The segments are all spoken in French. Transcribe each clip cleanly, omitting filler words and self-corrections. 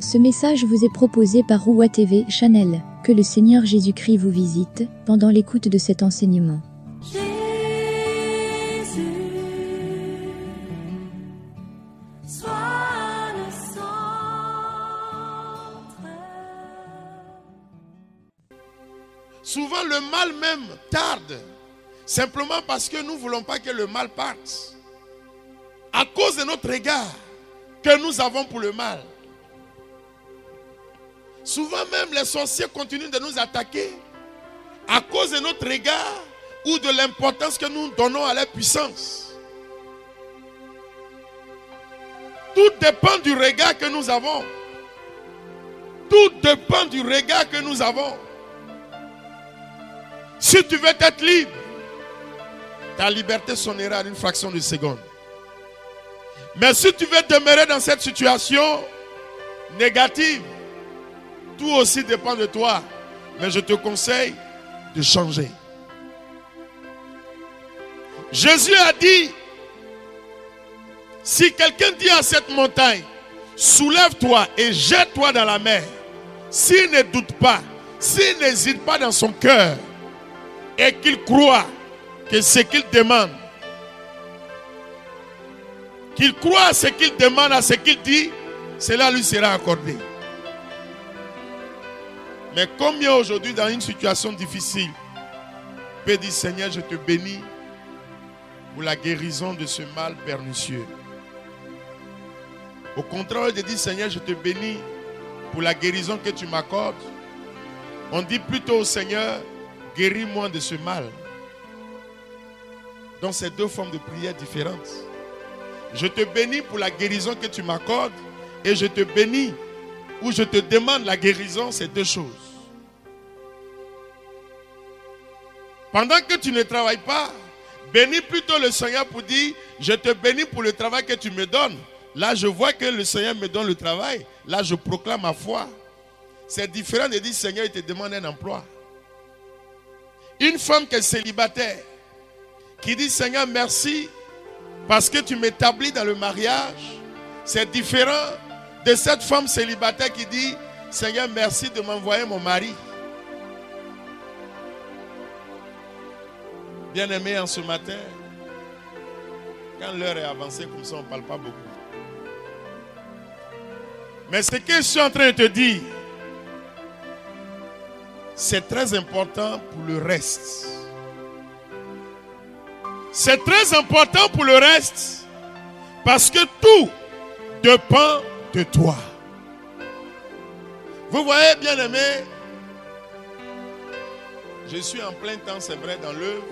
Ce message vous est proposé par Roua TV Chanel. Que le Seigneur Jésus-Christ vous visite pendant l'écoute de cet enseignement. Souvent le mal même tarde, simplement parce que nous ne voulons pas que le mal parte. À cause de notre regard que nous avons pour le mal. Souvent même les sorciers continuent de nous attaquer à cause de notre regard ou de l'importance que nous donnons à la puissance. Tout dépend du regard que nous avons. Tout dépend du regard que nous avons. Si tu veux être libre, ta liberté sonnera en une fraction de seconde. Mais si tu veux demeurer dans cette situation négative, tout aussi dépend de toi. Mais je te conseille de changer. Jésus a dit, si quelqu'un dit à cette montagne, soulève-toi et jette-toi dans la mer, s'il ne doute pas, s'il n'hésite pas dans son cœur, et qu'il croit que ce qu'il demande, qu'il croit à ce qu'il demande, à ce qu'il dit, cela lui sera accordé. Mais combien aujourd'hui dans une situation difficile peut dire, Seigneur, je te bénis pour la guérison de ce mal pernicieux. Au contraire de dire, Seigneur, je te bénis pour la guérison que tu m'accordes, on dit plutôt au Seigneur, guéris-moi de ce mal. Donc c'est deux formes de prière différentes. Je te bénis pour la guérison que tu m'accordes et je te bénis ou je te demande la guérison, c'est deux choses. Pendant que tu ne travailles pas, bénis plutôt le Seigneur pour dire, je te bénis pour le travail que tu me donnes. Là, je vois que le Seigneur me donne le travail. Là, je proclame ma foi. C'est différent de dire, Seigneur, il te demande un emploi. Une femme qui est célibataire, qui dit, Seigneur, merci parce que tu m'établis dans le mariage, c'est différent de cette femme célibataire qui dit, Seigneur, merci de m'envoyer mon mari. Bien-aimé, en ce matin, quand l'heure est avancée, comme ça, on ne parle pas beaucoup. Mais ce que je suis en train de te dire, c'est très important pour le reste. C'est très important pour le reste parce que tout dépend de toi. Vous voyez, bien-aimé, je suis en plein temps, c'est vrai, dans l'œuvre,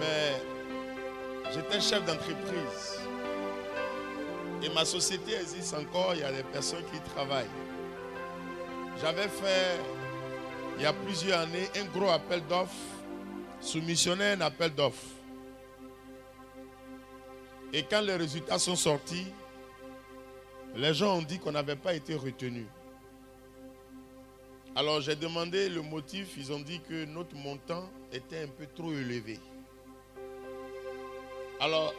mais j'étais chef d'entreprise et ma société existe encore, il y a des personnes qui travaillent. J'avais fait, il y a plusieurs années, un gros appel d'offres, soumissionné un appel d'offres. Et quand les résultats sont sortis, les gens ont dit qu'on n'avait pas été retenu. Alors j'ai demandé le motif, ils ont dit que notre montant était un peu trop élevé. Alors,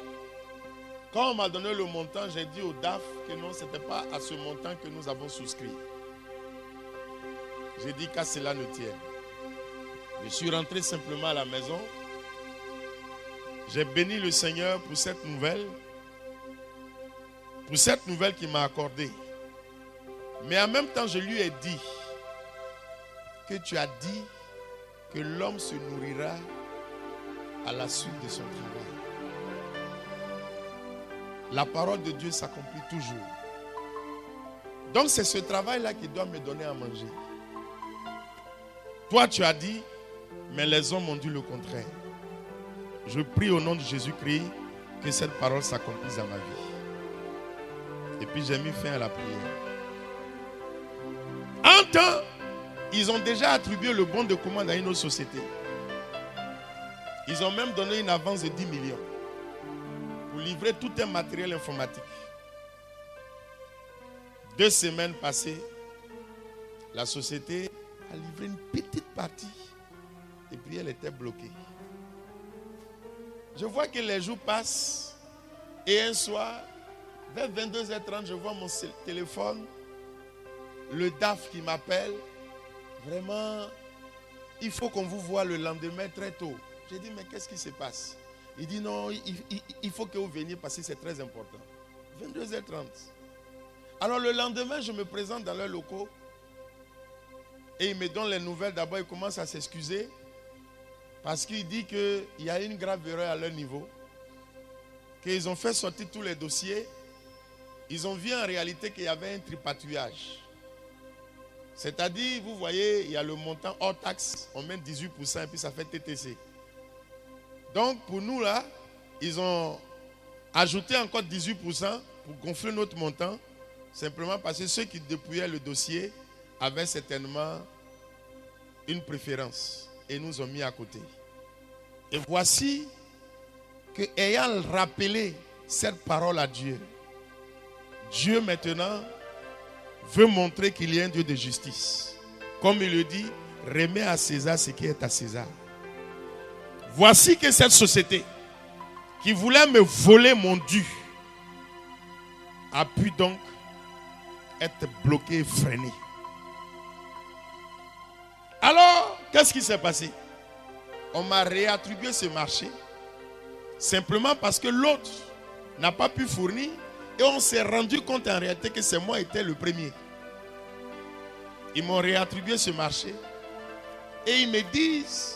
quand on m'a donné le montant, j'ai dit au DAF que non, ce n'était pas à ce montant que nous avons souscrit. J'ai dit qu'à cela ne tienne. Je suis rentré simplement à la maison. J'ai béni le Seigneur pour cette nouvelle. Pour cette nouvelle qu'il m'a accordée. Mais en même temps, je lui ai dit que tu as dit que l'homme se nourrira à la suite de son travail. La parole de Dieu s'accomplit toujours. Donc c'est ce travail-là qui doit me donner à manger. Toi, tu as dit, mais les hommes ont dit le contraire. Je prie au nom de Jésus-Christ que cette parole s'accomplisse dans ma vie. Et puis j'ai mis fin à la prière. En temps, ils ont déjà attribué le bon de commande à une autre société. Ils ont même donné une avance de 10 millions pour livrer tout un matériel informatique. 2 semaines passées, la société a livré une petite partie et puis elle était bloquée. Je vois que les jours passent et un soir, Vers 22h30, je vois mon téléphone, le DAF qui m'appelle. Vraiment, il faut qu'on vous voie le lendemain très tôt. J'ai dit, mais qu'est-ce qui se passe? Il dit, non, il faut que vous veniez parce que c'est très important. 22h30. Alors le lendemain, je me présente dans leurs locaux et ils me donnent les nouvelles. D'abord, ils commencent à s'excuser parce qu'ils disent qu'il y a une grave erreur à leur niveau, qu'ils ont fait sortir tous les dossiers. Ils ont vu en réalité qu'il y avait un tripatouillage. C'est-à-dire, vous voyez, il y a le montant hors taxe, on met 18% et puis ça fait TTC. Donc pour nous là, ils ont ajouté encore 18% pour gonfler notre montant, simplement parce que ceux qui dépouillaient le dossier avaient certainement une préférence et nous ont mis à côté. Et voici que, ayant rappelé cette parole à Dieu, Dieu maintenant veut montrer qu'il y a un Dieu de justice. Comme il le dit, remets à César ce qui est à César. Voici que cette société qui voulait me voler mon dû a pu donc être bloquée, freinée. Alors, qu'est-ce qui s'est passé? On m'a réattribué ce marché simplement parce que l'autre n'a pas pu fournir. Et on s'est rendu compte en réalité que c'est moi qui étais le premier. Ils m'ont réattribué ce marché. Et ils me disent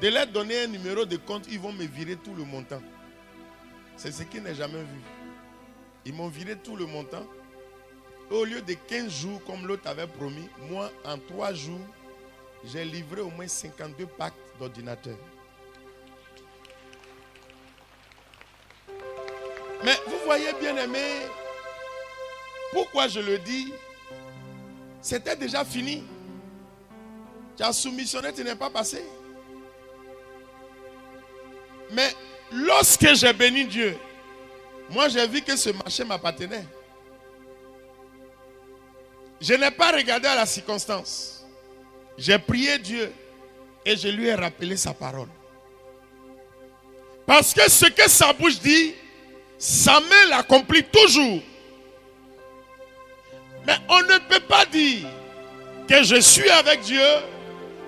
de leur donner un numéro de compte, ils vont me virer tout le montant. C'est ce qui n'est jamais vu. Ils m'ont viré tout le montant. Et au lieu de 15 jours comme l'autre avait promis, moi en 3 jours, j'ai livré au moins 52 packs d'ordinateurs. Mais vous voyez, bien aimé, pourquoi je le dis? C'était déjà fini. Tu as soumissionné, tu n'es pas passé. Mais lorsque j'ai béni Dieu, moi j'ai vu que ce marché m'appartenait. Je n'ai pas regardé à la circonstance. J'ai prié Dieu et je lui ai rappelé sa parole. Parce que ce que sa bouche dit, sa main l'accomplit toujours. Mais on ne peut pas dire que je suis avec Dieu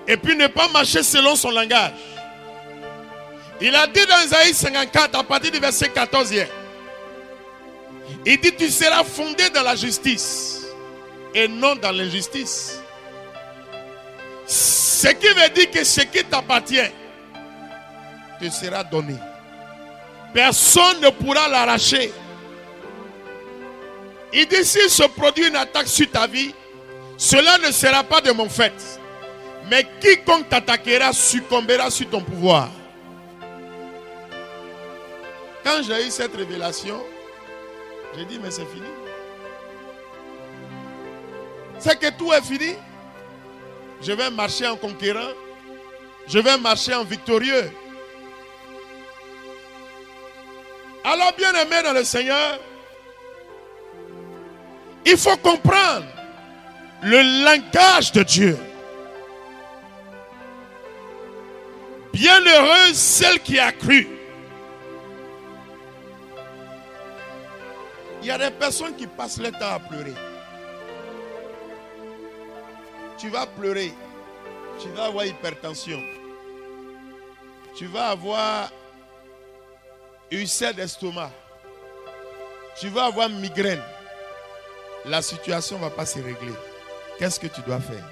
et puis ne pas marcher selon son langage. Il a dit dans Isaïe 54, à partir du verset 14, il dit, tu seras fondé dans la justice et non dans l'injustice. Ce qui veut dire que ce qui t'appartient te sera donné. Personne ne pourra l'arracher. Il dit, s'il se produit une attaque sur ta vie, cela ne sera pas de mon fait. Mais quiconque t'attaquera succombera sur ton pouvoir. Quand j'ai eu cette révélation, j'ai dit, mais c'est fini. C'est que tout est fini. Je vais marcher en conquérant. Je vais marcher en victorieux. Alors, bien aimé dans le Seigneur, il faut comprendre le langage de Dieu. Bienheureuse celle qui a cru. Il y a des personnes qui passent le temps à pleurer. Tu vas pleurer. Tu vas avoir hypertension. Tu vas avoir ulcère d'estomac, tu vas avoir migraine, la situation ne va pas se régler. Qu'est-ce que tu dois faire?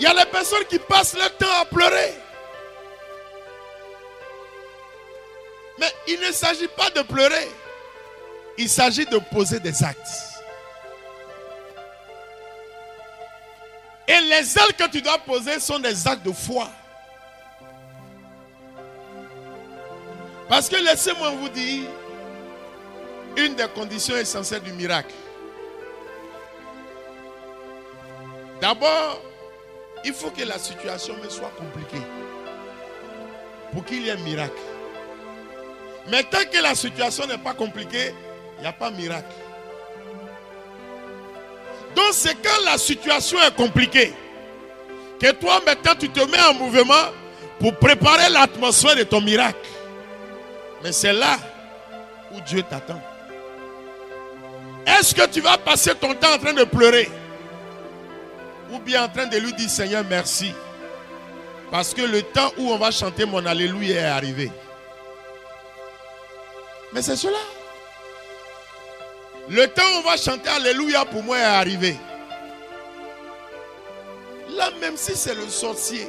Il y a les personnes qui passent le temps à pleurer. Mais il ne s'agit pas de pleurer, il s'agit de poser des actes. Et les actes que tu dois poser sont des actes de foi. Parce que laissez-moi vous dire, une des conditions essentielles du miracle. D'abord, il faut que la situation me soit compliquée pour qu'il y ait un miracle. Mais tant que la situation n'est pas compliquée, il n'y a pas de miracle. Donc c'est quand la situation est compliquée que toi maintenant tu te mets en mouvement pour préparer l'atmosphère de ton miracle. Mais c'est là où Dieu t'attend. Est-ce que tu vas passer ton temps en train de pleurer? Ou bien en train de lui dire Seigneur merci? Parce que le temps où on va chanter mon Alléluia est arrivé. Mais c'est cela. Le temps où on va chanter Alléluia pour moi est arrivé. Là, même si c'est le sorcier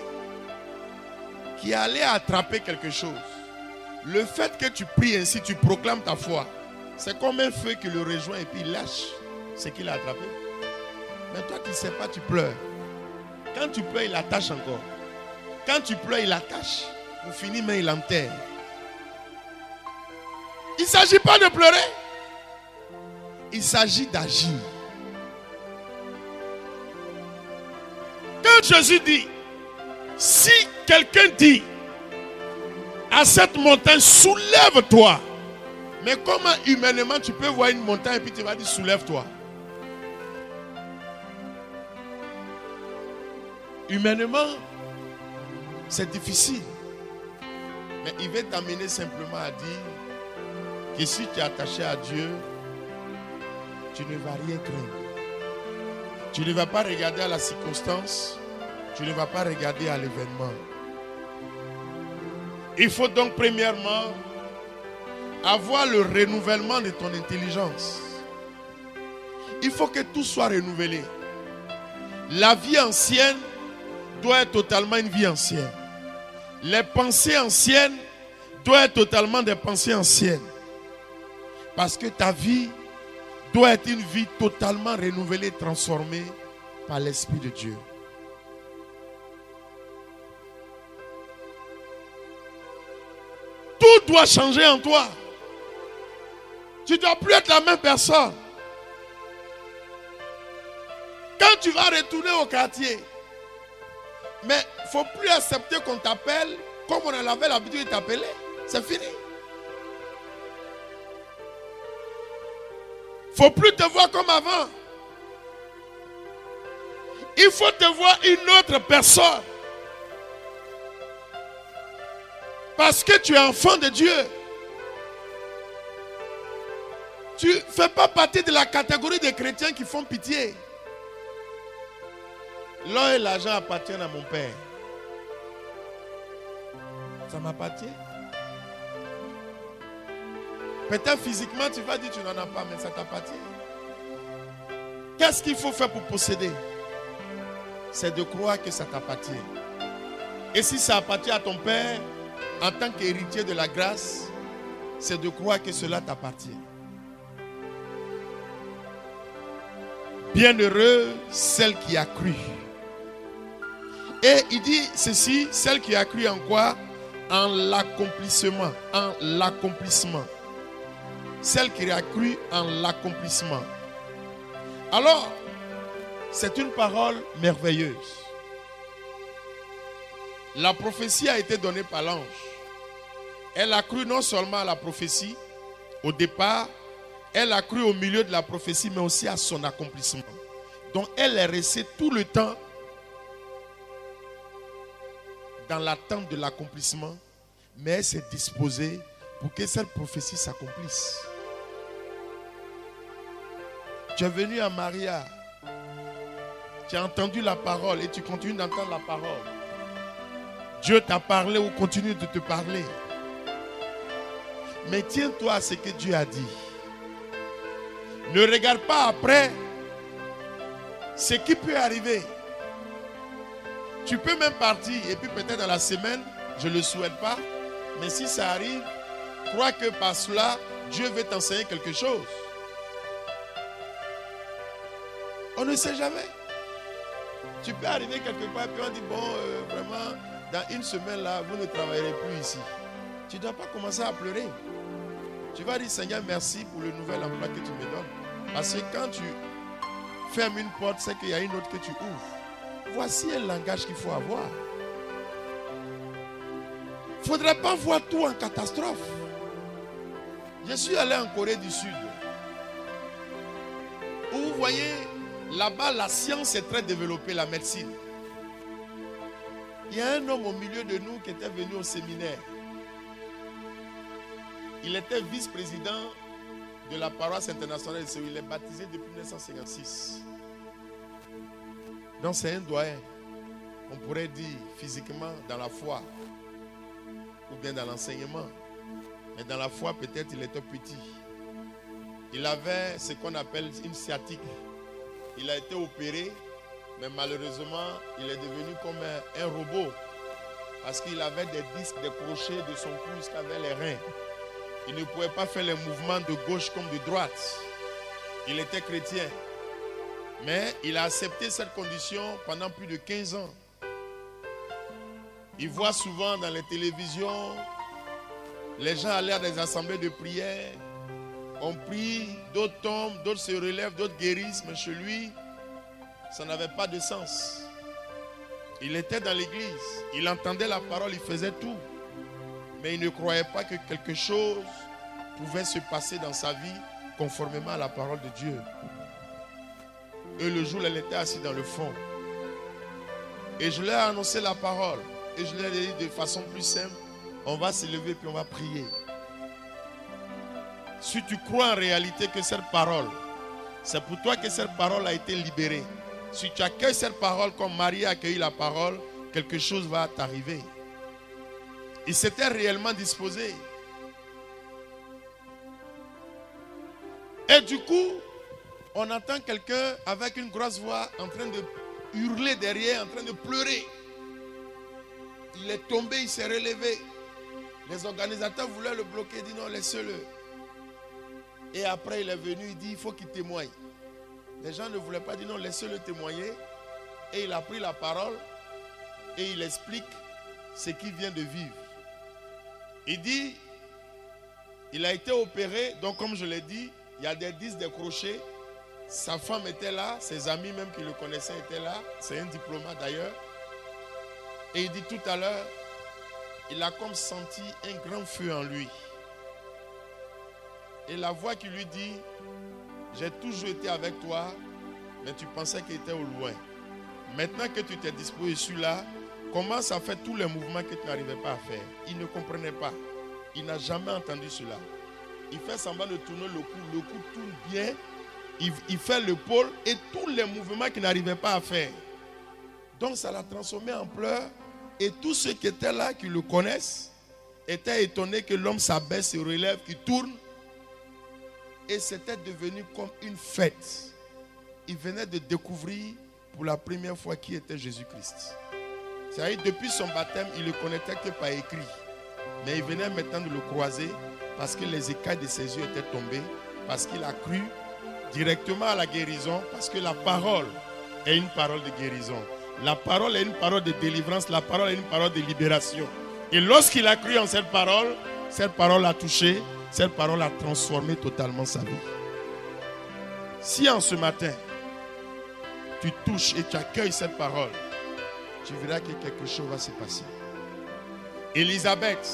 qui allait attraper quelque chose, le fait que tu pries ainsi, tu proclames ta foi, c'est comme un feu qui le rejoint et puis il lâche ce qu'il a attrapé. Mais toi qui ne sais pas, tu pleures. Quand tu pleures, il attache encore. Quand tu pleures, il attache. Au fini, mais il enterre. Il ne s'agit pas de pleurer. Il s'agit d'agir. Quand Jésus dit, si quelqu'un dit à cette montagne, soulève-toi. Mais comment humainement tu peux voir une montagne et puis tu vas dire, soulève-toi? Humainement, c'est difficile. Mais il veut t'amener simplement à dire que si tu es attaché à Dieu, tu ne vas rien craindre. Tu ne vas pas regarder à la circonstance. Tu ne vas pas regarder à l'événement. Il faut donc premièrement avoir le renouvellement de ton intelligence. Il faut que tout soit renouvelé. La vie ancienne doit être totalement une vie ancienne. Les pensées anciennes doivent être totalement des pensées anciennes. Parce que ta vie doit être une vie totalement renouvelée, transformée par l'Esprit de Dieu. Tout doit changer en toi. Tu ne dois plus être la même personne. Quand tu vas retourner au quartier, mais il ne faut plus accepter qu'on t'appelle comme on avait l'habitude de t'appeler. C'est fini. Il ne faut plus te voir comme avant. Il faut te voir une autre personne. Parce que tu es enfant de Dieu. Tu ne fais pas partie de la catégorie des chrétiens qui font pitié. L'or et l'argent appartiennent à mon père. Ça m'appartient. Peut-être physiquement tu vas dire tu n'en as pas, mais ça t'appartient. Qu'est-ce qu'il faut faire pour posséder? C'est de croire que ça t'appartient. Et si ça appartient à ton père en tant qu'héritier de la grâce, c'est de croire que cela t'appartient. Bienheureux celle qui a cru. Et il dit ceci, celle qui a cru en quoi? En l'accomplissement. En l'accomplissement. Celle qui a cru en l'accomplissement. Alors, c'est une parole merveilleuse. La prophétie a été donnée par l'ange. Elle a cru non seulement à la prophétie, au départ, elle a cru au milieu de la prophétie, mais aussi à son accomplissement. Donc, elle est restée tout le temps dans l'attente de l'accomplissement, mais elle s'est disposée pour que cette prophétie s'accomplisse. Tu es venu à Maria, tu as entendu la parole et tu continues d'entendre la parole. Dieu t'a parlé ou continue de te parler. Mais tiens-toi à ce que Dieu a dit. Ne regarde pas après ce qui peut arriver. Tu peux même partir et puis peut-être dans la semaine, je ne le souhaite pas, mais si ça arrive, crois que par cela, Dieu veut t'enseigner quelque chose. On ne sait jamais. Tu peux arriver quelque part et puis on dit, bon, vraiment, dans une semaine là, vous ne travaillerez plus ici. Tu ne dois pas commencer à pleurer. Tu vas dire, Seigneur, merci pour le nouvel emploi que tu me donnes. Parce que quand tu fermes une porte, c'est qu'il y a une autre que tu ouvres. Voici un langage qu'il faut avoir. Il ne faudrait pas voir tout en catastrophe. Je suis allé en Corée du Sud. Où vous voyez, là-bas, la science est très développée, la médecine. Il y a un homme au milieu de nous qui était venu au séminaire. Il était vice-président de la paroisse internationale. Il est baptisé depuis 1956. Donc c'est un doyen. On pourrait dire physiquement dans la foi ou bien dans l'enseignement. Mais dans la foi, peut-être il était petit. Il avait ce qu'on appelle une sciatique. Il a été opéré, mais malheureusement, il est devenu comme un robot parce qu'il avait des disques décrochés de son cou jusqu'avec les reins. Il ne pouvait pas faire les mouvements de gauche comme de droite. Il était chrétien. Mais il a accepté cette condition pendant plus de 15 ans. Il voit souvent dans les télévisions, les gens allaient à des assemblées de prière, on prie, d'autres tombent, d'autres se relèvent, d'autres guérissent, mais chez lui, ça n'avait pas de sens. Il était dans l'église, il entendait la parole, il faisait tout, mais il ne croyait pas que quelque chose pouvait se passer dans sa vie conformément à la parole de Dieu. Et le jour, elle était assise dans le fond. Et je lui ai annoncé la parole. Et je lui ai dit de façon plus simple, on va se lever puis on va prier. Si tu crois en réalité que cette parole, c'est pour toi que cette parole a été libérée. Si tu accueilles cette parole comme Marie a accueilli la parole, quelque chose va t'arriver. Il s'était réellement disposé. Et du coup, on entend quelqu'un avec une grosse voix en train de hurler derrière, en train de pleurer. Il est tombé, il s'est relevé. Les organisateurs voulaient le bloquer, ils disent non, laissez-le. Et après il est venu, il dit il faut qu'il témoigne. Les gens ne voulaient pas dire non, laissez-le témoigner. Et il a pris la parole et il explique ce qu'il vient de vivre. Il dit, il a été opéré, donc comme je l'ai dit, il y a des disques décrochés. Sa femme était là, ses amis même qui le connaissaient étaient là. C'est un diplomate d'ailleurs. Et il dit tout à l'heure, il a comme senti un grand feu en lui. Et la voix qui lui dit, j'ai toujours été avec toi, mais tu pensais qu'il était au loin. Maintenant que tu t'es disposé, celui-là commence à faire tous les mouvements que tu n'arrivais pas à faire. Il ne comprenait pas. Il n'a jamais entendu cela. Il fait semblant de tourner le cou tourne bien. Il fait le pôle et tous les mouvements qu'il n'arrivait pas à faire. Donc ça l'a transformé en pleurs. Et tous ceux qui étaient là, qui le connaissent, étaient étonnés que l'homme s'abaisse, se relève, qui tourne. Et c'était devenu comme une fête. Il venait de découvrir pour la première fois qui était Jésus-Christ. C'est-à-dire depuis son baptême, il ne le connaissait que par écrit. Mais il venait maintenant de le croiser parce que les écailles de ses yeux étaient tombées, parce qu'il a cru directement à la guérison, parce que la parole est une parole de guérison. La parole est une parole de délivrance, la parole est une parole de libération. Et lorsqu'il a cru en cette parole a touché, cette parole a transformé totalement sa vie. Si en ce matin, tu touches et tu accueilles cette parole, tu verras que quelque chose va se passer. Élisabeth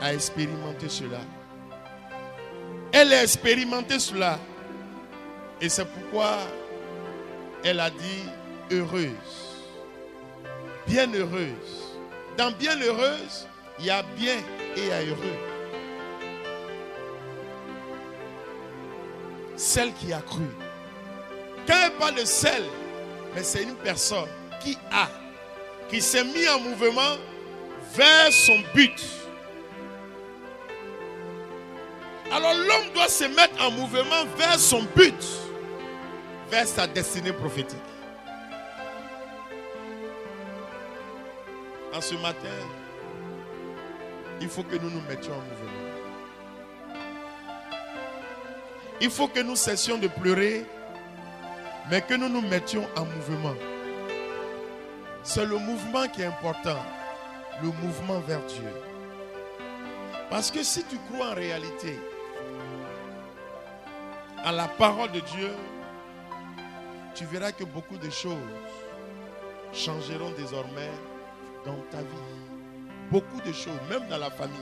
a expérimenté cela. Elle a expérimenté cela. Et c'est pourquoi elle a dit heureuse, bienheureuse. Dans bienheureuse, il y a bien et il y a heureux. Celle qui a cru. Quand elle parle de celle, mais c'est une personne qui s'est mise en mouvement vers son but. Alors l'homme doit se mettre en mouvement vers son but, vers sa destinée prophétique. En ce matin, il faut que nous nous mettions en mouvement. Il faut que nous cessions de pleurer, mais que nous nous mettions en mouvement. C'est le mouvement qui est important, le mouvement vers Dieu. Parce que si tu crois en réalité, à la parole de Dieu, tu verras que beaucoup de choses changeront désormais dans ta vie. Beaucoup de choses, même dans la famille.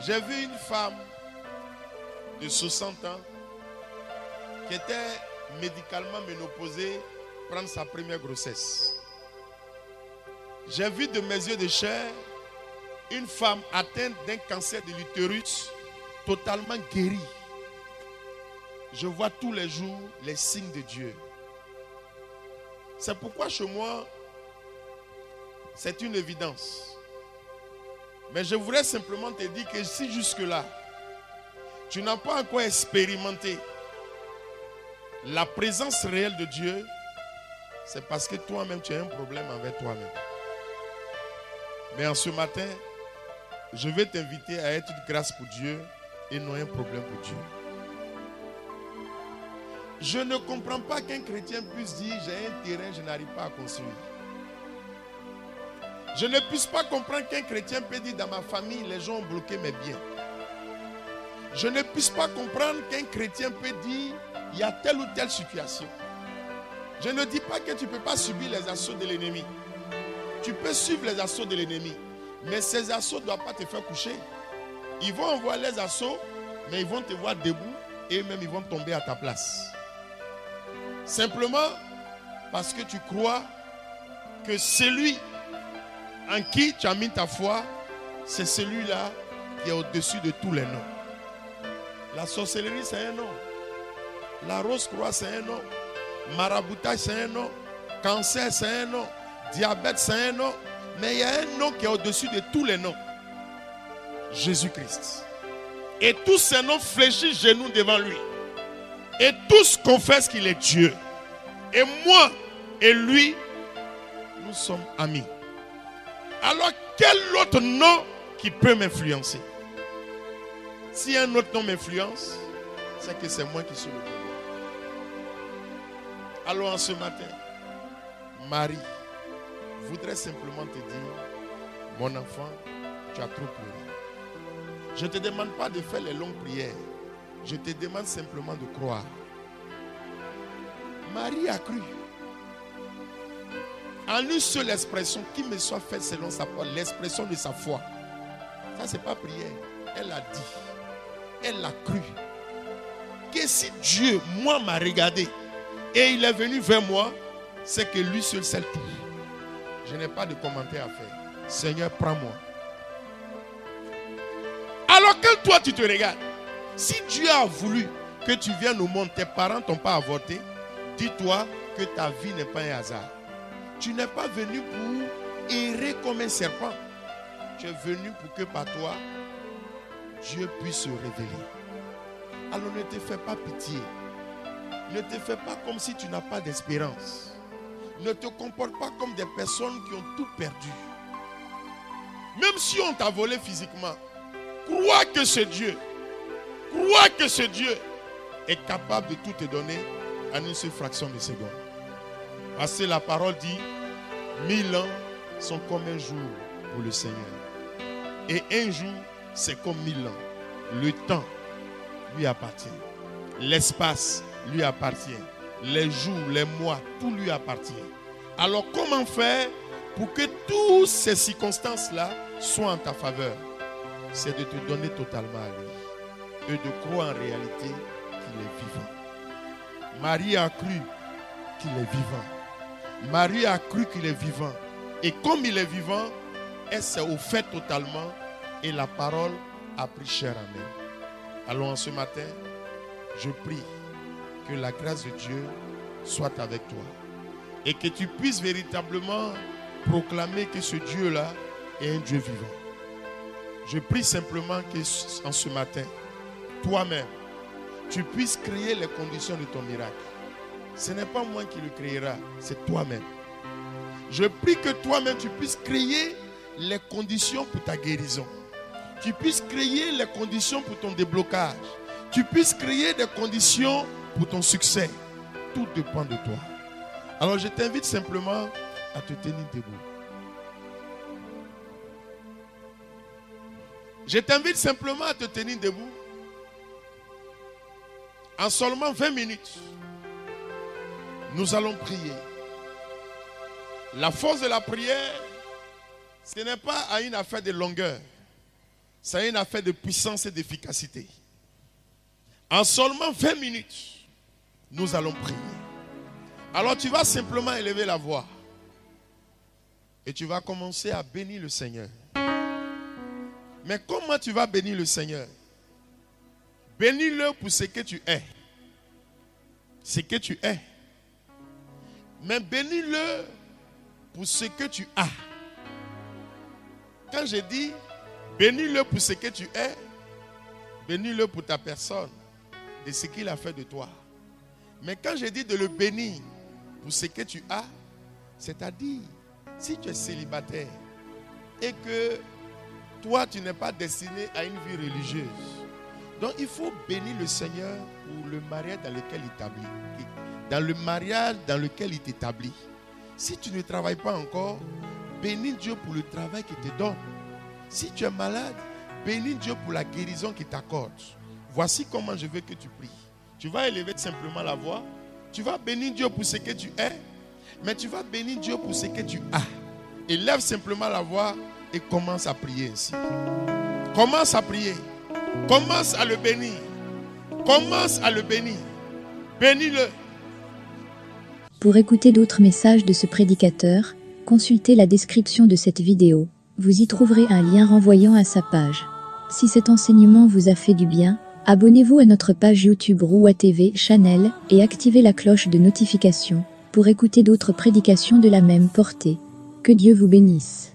J'ai vu une femme de 60 ans qui était médicalement ménopausée prendre sa première grossesse. J'ai vu de mes yeux de chair une femme atteinte d'un cancer de l'utérus totalement guérie. Je vois tous les jours les signes de Dieu. C'est pourquoi chez moi, c'est une évidence. Mais je voudrais simplement te dire que si jusque-là, tu n'as pas encore expérimenté la présence réelle de Dieu, c'est parce que toi-même, tu as un problème avec toi-même. Mais en ce matin, je vais t'inviter à être une grâce pour Dieu et non un problème pour Dieu. Je ne comprends pas qu'un chrétien puisse dire « j'ai un terrain, je n'arrive pas à construire ». Je ne puisse pas comprendre qu'un chrétien peut dire « dans ma famille, les gens ont bloqué mes biens ». Je ne puisse pas comprendre qu'un chrétien peut dire « il y a telle ou telle situation ». Je ne dis pas que tu ne peux pas subir les assauts de l'ennemi. Tu peux suivre les assauts de l'ennemi, mais ces assauts ne doivent pas te faire coucher. Ils vont envoyer les assauts, mais ils vont te voir debout et même ils vont tomber à ta place. Simplement parce que tu crois que celui en qui tu as mis ta foi, c'est celui-là qui est au-dessus de tous les noms. La sorcellerie, c'est un nom. La rose-croix, c'est un nom. Maraboutage, c'est un nom. Cancer, c'est un nom. Diabète, c'est un nom. Mais il y a un nom qui est au-dessus de tous les noms. Jésus-Christ. Et tous ces noms fléchissent genoux devant lui. Et tous confessent qu'il est Dieu. Et moi et lui, nous sommes amis. Alors quel autre nom qui peut m'influencer? Si un autre nom m'influence, c'est que c'est moi qui suis le pouvoir. Alors en ce matin, Marie voudrait simplement te dire, mon enfant, tu as trop pleuré. Je ne te demande pas de faire les longues prières. Je te demande simplement de croire. Marie a cru. En une seule expression, qui me soit fait selon sa foi, l'expression de sa foi. Ça, ce n'est pas prière. Elle a dit. Elle a cru. Que si Dieu, moi, m'a regardé et il est venu vers moi, c'est que lui seul sait tout. Je n'ai pas de commentaire à faire. Seigneur, prends-moi. Alors quand toi tu te regardes, si Dieu a voulu que tu viennes au monde, tes parents ne t'ont pas avorté, dis-toi que ta vie n'est pas un hasard. Tu n'es pas venu pour errer comme un serpent. Tu es venu pour que par toi, Dieu puisse se révéler. Alors ne te fais pas pitié. Ne te fais pas comme si tu n'as pas d'espérance. Ne te comporte pas comme des personnes qui ont tout perdu. Même si on t'a volé physiquement, crois que ce Dieu, crois que ce Dieu est capable de tout te donner en une seule fraction de seconde. Parce que la parole dit, 1000 ans sont comme un jour pour le Seigneur. Et un jour, c'est comme 1000 ans. Le temps lui appartient. L'espace lui appartient. Les jours, les mois, tout lui appartient. Alors comment faire pour que toutes ces circonstances-là soient en ta faveur? C'est de te donner totalement à lui et de croire en réalité qu'il est vivant. Marie a cru qu'il est vivant. Marie a cru qu'il est vivant. Et comme il est vivant, elle s'est offerte totalement et la parole a pris chair en elle. Alors en ce matin, je prie que la grâce de Dieu soit avec toi et que tu puisses véritablement proclamer que ce Dieu-là est un Dieu vivant. Je prie simplement qu'en ce matin, toi-même, tu puisses créer les conditions de ton miracle. Ce n'est pas moi qui le créera, c'est toi-même. Je prie que toi-même, tu puisses créer les conditions pour ta guérison. Tu puisses créer les conditions pour ton déblocage. Tu puisses créer des conditions pour ton succès. Tout dépend de toi. Alors je t'invite simplement à te tenir debout. Je t'invite simplement à te tenir debout. En seulement 20 minutes, nous allons prier. La force de la prière, ce n'est pas une affaire de longueur. C'est une affaire de puissance et d'efficacité. En seulement 20 minutes, nous allons prier. Alors tu vas simplement élever la voix. Et tu vas commencer à bénir le Seigneur. Mais comment tu vas bénir le Seigneur? Bénis-le pour ce que tu es. Ce que tu es. Mais bénis-le pour ce que tu as. Quand je dis bénis-le pour ce que tu es, bénis-le pour ta personne, de ce qu'il a fait de toi. Mais quand je dis de le bénir pour ce que tu as, c'est-à-dire, si tu es célibataire et que toi, tu n'es pas destiné à une vie religieuse, donc il faut bénir le Seigneur pour le mariage dans lequel il t'établit. Dans le mariage dans lequel il t'établit. Si tu ne travailles pas encore, bénis Dieu pour le travail qu'il te donne. Si tu es malade, bénis Dieu pour la guérison qu'il t'accorde. Voici comment je veux que tu pries. Tu vas élever simplement la voix. Tu vas bénir Dieu pour ce que tu es, mais tu vas bénir Dieu pour ce que tu as. Élève simplement la voix et commence à prier ainsi. Commence à prier. Commence à le bénir. Commence à le bénir. Bénis-le. Pour écouter d'autres messages de ce prédicateur, consultez la description de cette vidéo. Vous y trouverez un lien renvoyant à sa page. Si cet enseignement vous a fait du bien, abonnez-vous à notre page YouTube Roua TV Chanel et activez la cloche de notification pour écouter d'autres prédications de la même portée. Que Dieu vous bénisse.